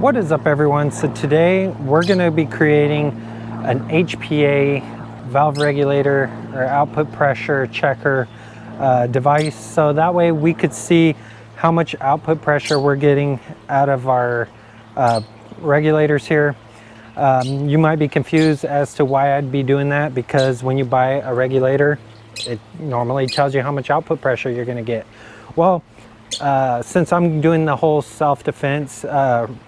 What is up, everyone? So today we're going to be creating an HPA valve regulator or output pressure checker device, so that way we could see how much output pressure we're getting out of our regulators here. You might be confused as to why I'd be doing that, because when you buy a regulator, it normally tells you how much output pressure you're going to get. Well, since I'm doing the whole self-defense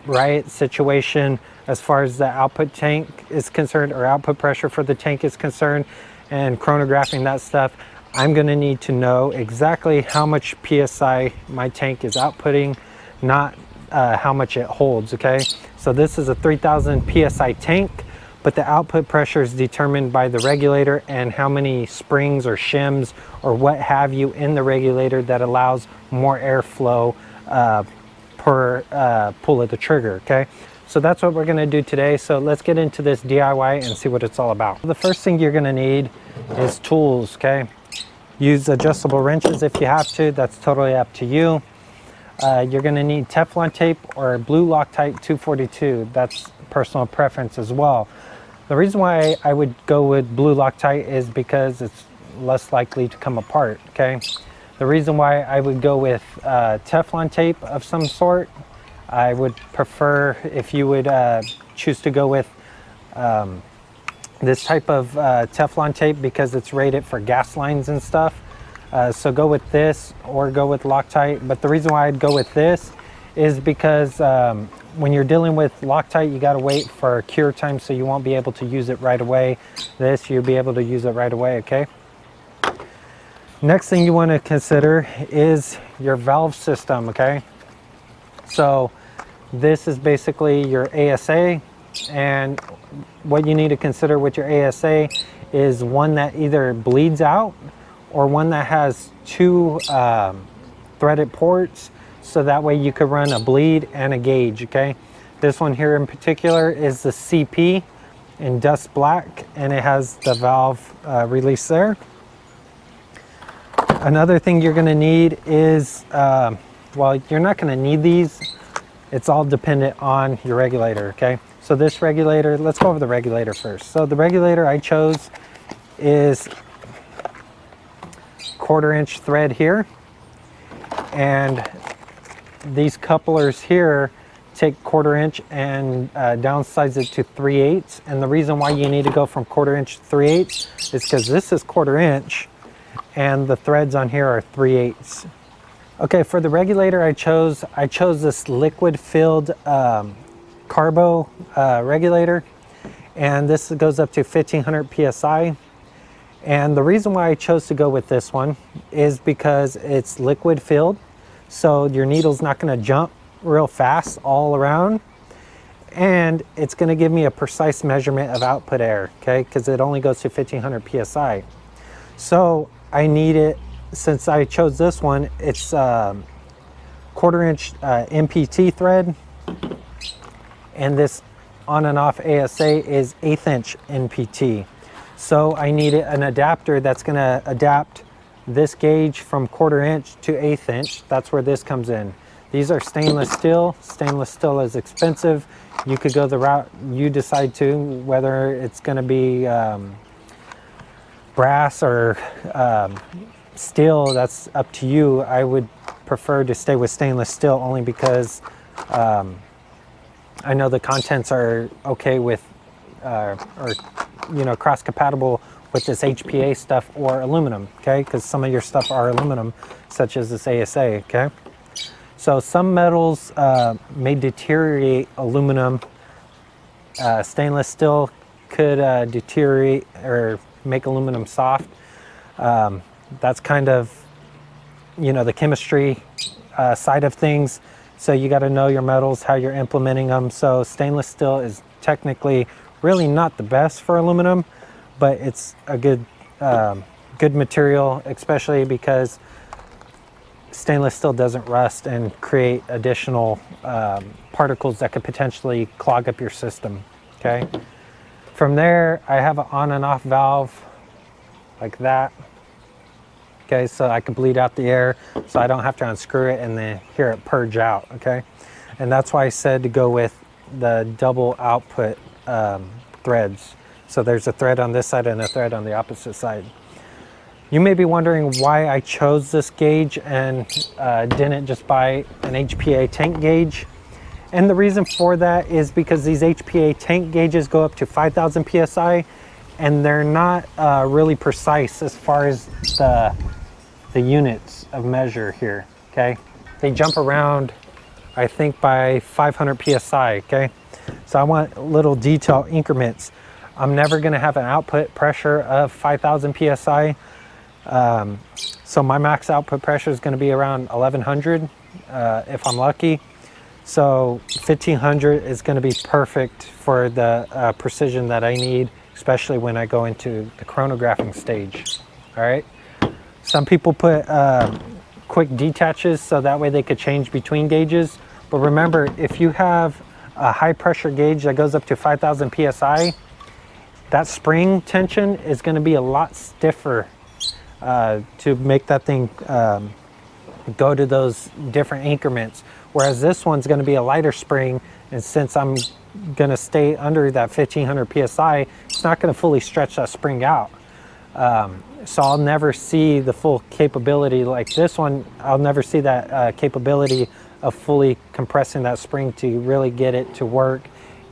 riot situation as far as the output tank is concerned, or output pressure for the tank is concerned, and chronographing that stuff, I'm going to need to know exactly how much PSI my tank is outputting, not how much it holds, okay? So this is a 3,000 PSI tank, but the output pressure is determined by the regulator and how many springs or shims or what have you in the regulator that allows more airflow per pull of the trigger, okay? So that's what we're gonna do today. So let's get into this DIY and see what it's all about. The first thing you're gonna need is tools, okay? Use adjustable wrenches if you have to, that's totally up to you. You're gonna need Teflon tape or blue Loctite 242. That's personal preference as well. The reason why I would go with blue Loctite is because it's less likely to come apart, okay? The reason why I would go with Teflon tape of some sort, I would prefer if you would choose to go with this type of Teflon tape, because it's rated for gas lines and stuff. So go with this or go with Loctite. But the reason why I'd go with this is because when you're dealing with Loctite, you got to wait for a cure time, so you won't be able to use it right away. This, you'll be able to use it right away, okay? Next thing you want to consider is your valve system, okay? So this is basically your ASA, and what you need to consider with your ASA is one that either bleeds out or one that has two threaded ports, so that way you could run a bleed and a gauge, okay? This one here in particular is the CP in dust black, and it has the valve release there. Another thing you're gonna need is, well, you're not gonna need these. It's all dependent on your regulator, okay? So this regulator, let's go over the regulator first. So the regulator I chose is 1/4 inch thread here, and these couplers here take 1/4 inch and downsize it to 3/8. And the reason why you need to go from 1/4 inch to 3/8 is because this is 1/4 inch and the threads on here are 3/8. Okay, for the regulator I chose this liquid filled carbo regulator, and this goes up to 1500 PSI. And the reason why I chose to go with this one is because it's liquid filled, so your needle's not going to jump real fast all around, and it's going to give me a precise measurement of output air, okay, because it only goes to 1500 PSI. So I need it, since I chose this one, it's 1/4 inch NPT thread, and this on and off ASA is 1/8 inch NPT. So I need an adapter that's going to adapt this gauge from 1/4 inch to 1/8 inch. That's where this comes in. These are stainless steel. Stainless steel is expensive. You could go the route you decide to, whether it's going to be brass or steel, that's up to you. I would prefer to stay with stainless steel only because I know the contents are okay with or you know, cross compatible with this HPA stuff or aluminum, okay? Because some of your stuff are aluminum, such as this ASA, okay? So some metals may deteriorate aluminum. Stainless steel could deteriorate or make aluminum soft. That's kind of, you know, the chemistry side of things. So you got to know your metals, how you're implementing them. So stainless steel is technically really not the best for aluminum, but it's a good good material, especially because stainless steel doesn't rust and create additional particles that could potentially clog up your system, okay? From there, I have an on and off valve like that, okay? So I can bleed out the air, so I don't have to unscrew it and then hear it purge out, okay? And that's why I said to go with the double output threads. So there's a thread on this side and a thread on the opposite side. You may be wondering why I chose this gauge and didn't just buy an HPA tank gauge. And the reason for that is because these HPA tank gauges go up to 5,000 PSI and they're not really precise as far as the units of measure here, okay? They jump around, I think, by 500 PSI, okay? So I want little detail increments. I'm never gonna have an output pressure of 5,000 PSI. So my max output pressure is going to be around 1100 if I'm lucky. So 1500 is going to be perfect for the precision that I need, especially when I go into the chronographing stage. All right, some people put quick detaches so that way they could change between gauges, but remember, if you have a high pressure gauge that goes up to 5,000 PSI, that spring tension is going to be a lot stiffer to make that thing go to those different increments. Whereas this one's gonna be a lighter spring, and since I'm gonna stay under that 1500 PSI, it's not gonna fully stretch that spring out. So I'll never see the full capability like this one. I'll never see that capability of fully compressing that spring to really get it to work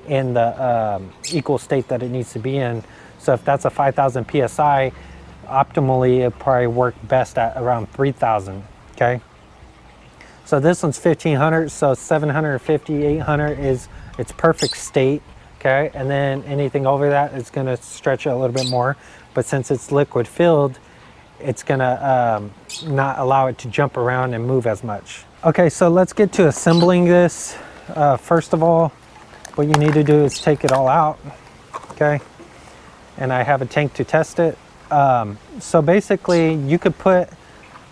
in the equal state that it needs to be in. So if that's a 5,000 PSI, optimally it probably worked best at around 3,000, okay? So this one's 1,500, so 750, 800 is its perfect state, okay? And then anything over that is gonna stretch it a little bit more, but since it's liquid filled, it's gonna not allow it to jump around and move as much. Okay, so let's get to assembling this. First of all, what you need to do is take it all out, okay? And I have a tank to test it. So basically you could put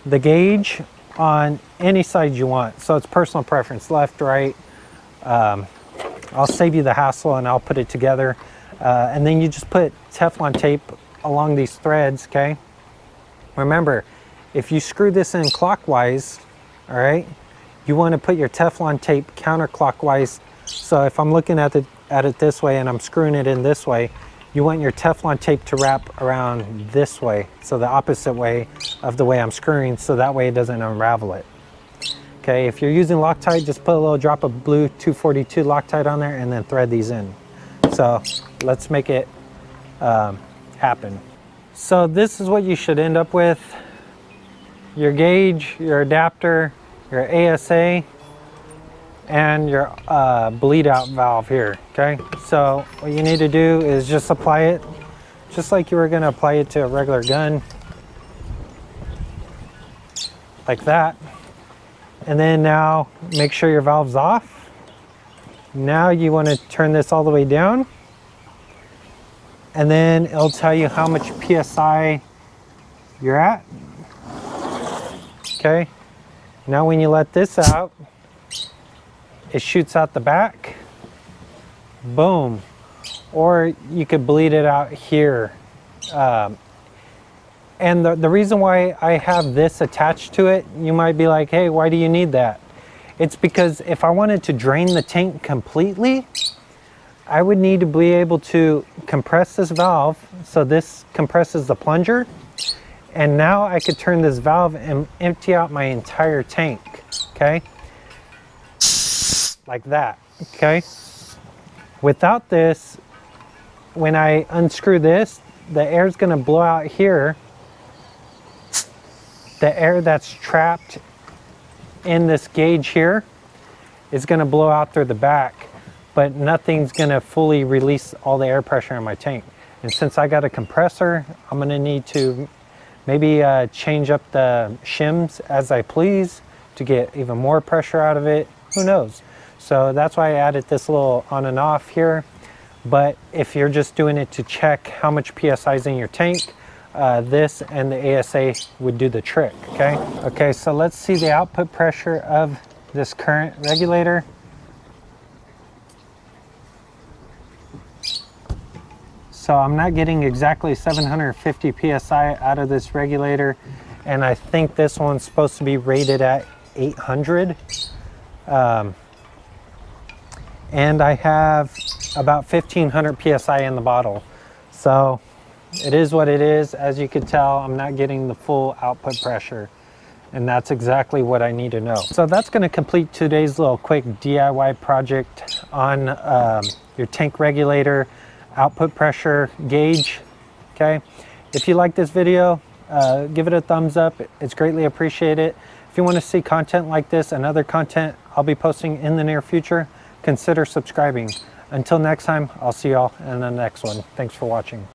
the gauge on any side you want. So it's personal preference, left, right. I'll save you the hassle and I'll put it together. And then you just put Teflon tape along these threads, okay? Remember, if you screw this in clockwise, all right, you want to put your Teflon tape counterclockwise. So if I'm looking at it this way and I'm screwing it in this way, you want your Teflon tape to wrap around this way, so the opposite way of the way I'm screwing, so that way it doesn't unravel it. Okay, if you're using Loctite, just put a little drop of blue 242 Loctite on there and then thread these in. So let's make it happen. So this is what you should end up with: your gauge, your adapter, your ASA, and your bleed out valve here, okay? So what you need to do is just apply it, just like you were gonna apply it to a regular gun, like that. And then now make sure your valve's off. Now you wanna turn this all the way down, and then it'll tell you how much PSI you're at, okay? Now when you let this out, it shoots out the back, boom. Or you could bleed it out here. And the reason why I have this attached to it, you might be like, hey, why do you need that? It's because if I wanted to drain the tank completely, I would need to be able to compress this valve. So this compresses the plunger. And now I could turn this valve and empty out my entire tank, okay? Like that, okay? Without this, when I unscrew this, the air's gonna blow out here. The air that's trapped in this gauge here is gonna blow out through the back, but nothing's gonna fully release all the air pressure in my tank. And since I got a compressor, I'm gonna need to maybe change up the shims as I please to get even more pressure out of it, who knows? So that's why I added this little on and off here. But if you're just doing it to check how much PSI is in your tank, this and the ASA would do the trick, okay? Okay, so let's see the output pressure of this current regulator. So I'm not getting exactly 750 PSI out of this regulator. And I think this one's supposed to be rated at 800. and I have about 1,500 PSI in the bottle. So it is what it is. As you can tell, I'm not getting the full output pressure, and that's exactly what I need to know. So that's going to complete today's little quick DIY project on your tank regulator output pressure gauge. Okay, if you like this video, give it a thumbs up. It's greatly appreciated. If you want to see content like this and other content I'll be posting in the near future, consider subscribing. Until next time, I'll see y'all in the next one. Thanks for watching.